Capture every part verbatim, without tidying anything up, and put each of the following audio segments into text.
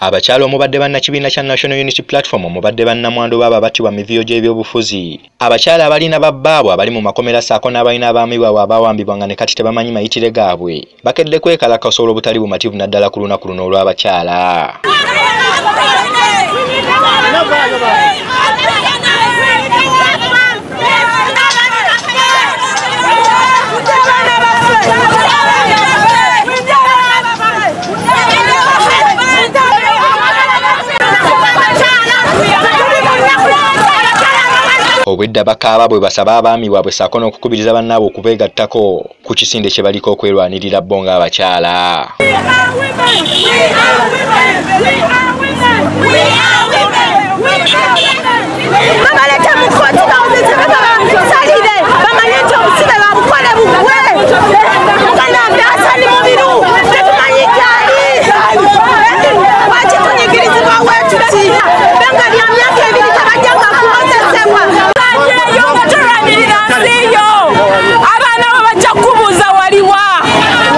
Abakyalo omubadde bannakibiina kya National Unity Platform omubadde bannamwandu baba batibwa miviyo gy'ebyobufuzi. Abakyala abalina babbaabwe abali mu makomera ssaako n'abalina abaami baabwe abaawambibwa nga ne kati tebamanyi mayitire gaabwe. Bakedde kwekalakasa olw'obutali bumativu naddala ku lunaku luno olw'abakyala. Obwedda bakaaba bwe basaba abaami waabwe ssaako n'okukubiriza bannaabwe okubeegattako ku kisinde kye baliko okwerwanirira bo ng'abakyala.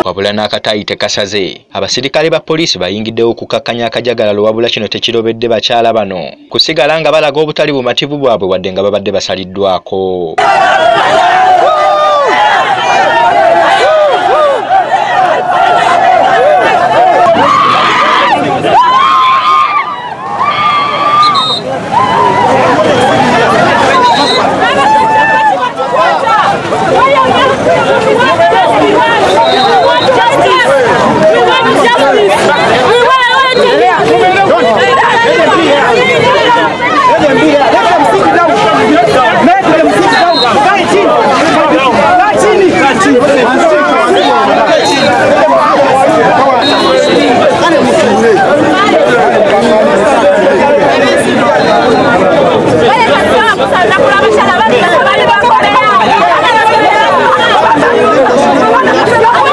Wabula n'akataayi tekasaze. Abasirikale ba poliisi bayingiddewo okukakkanya akajagalalo wabula kino tekirobedde bakyala bano kusigala nga balaga obutali bumativu bwabwe wadde nga babadde basaliddwako.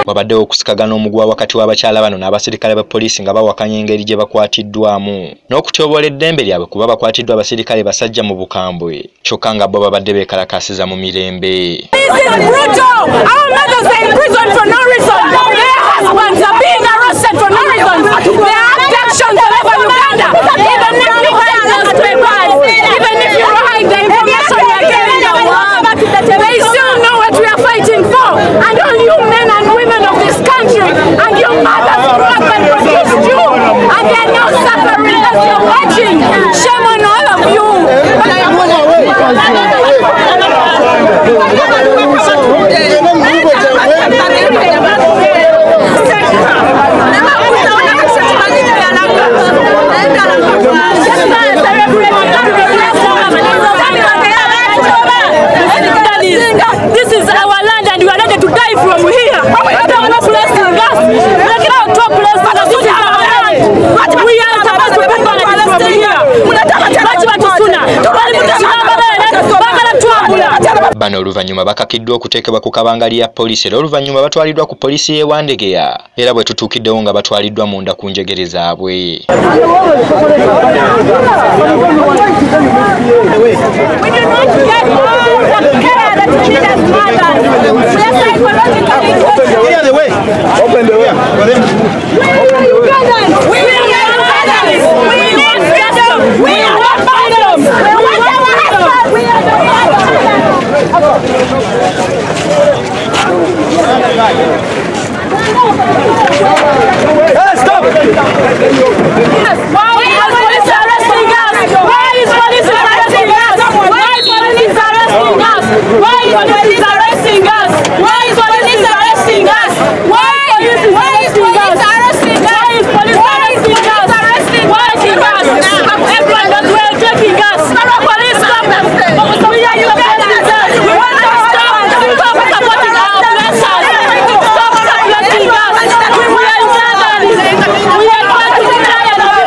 Wabadde okusikagana omugwa wakati w'abakyala bano n'abasirikale ba poliisi nga bawakanya engeri gye bakwatiddwamu n'okutyobola eddembe lyabwe kuba bakwatiddwa abasirikale basajja mu bukambwe kyokka nga bo babadde beekalakasiza mu mirembe. Bano oluvannyuma bakakiddwa okuteekebwa ku kabanga lya poliisi era oluvannyuma batwaliddwa ku poliisi y'e Wandegeya era bwe tutuukiddewo nga batwaliddwa munda ku njegere zaabwe. Hey, stop! Why is police arresting us? Why is police arresting us? Why is police arresting us? Why is police arresting us? Why is police arresting us? Why is police arresting us? Why is police arresting us? Why is police arresting us? Everyone that we are taking us. Police stop them.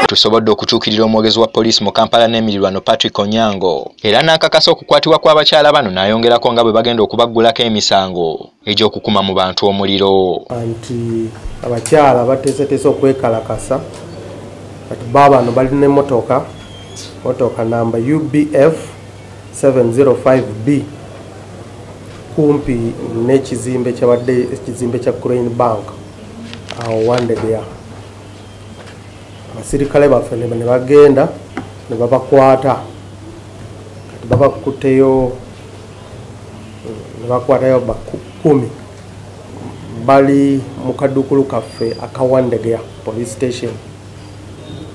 Tusobodde okutuukirira omwogezi wa poliisi mu Kampala n'emirirwano Patrick Onyango era n'akakasa okukwatibwa kw'abakyala bano n'ayongerako nga bwe bagenda okubaggulako emisango egy'okukuma mu bantu omuliro nti abakyala bateeseteese okwekalakasa kati baabano balina emmotoka motoka namba U B F seven oh five B kumpi n'ekizimbe kyabadde ekizimbe kya Crane Bank awo Wandegeya abasirikale baffe ne bagenda ne babakwata kati babakuteyo ne bakwatayo bakumi bali Mukaduku Cafe akawandegeya police station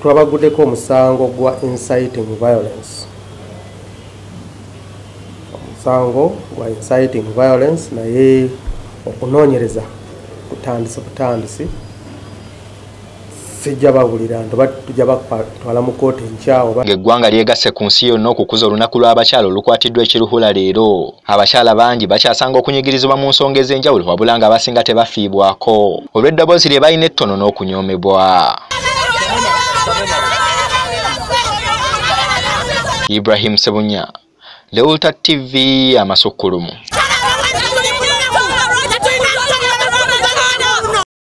twabagudeko omusango gwa inciting violence omusango gwa inciting violence naye okunoonyereza kutandise kutandise Eggwanga lyegasse ku nsi yonna okukuza olunaku lw'abakyala olukwatiddwa ekiruhula leero. Abakyala bangi bakyasanga okunyigirizibwa mu nsonga ez'enjawulo wabula nga abasinga tebafiibwako. Olw'eddoboozi lye balina ettono n'okunyoomebwa. Ibrahim Sebunya, Ultra T V amasukulumu.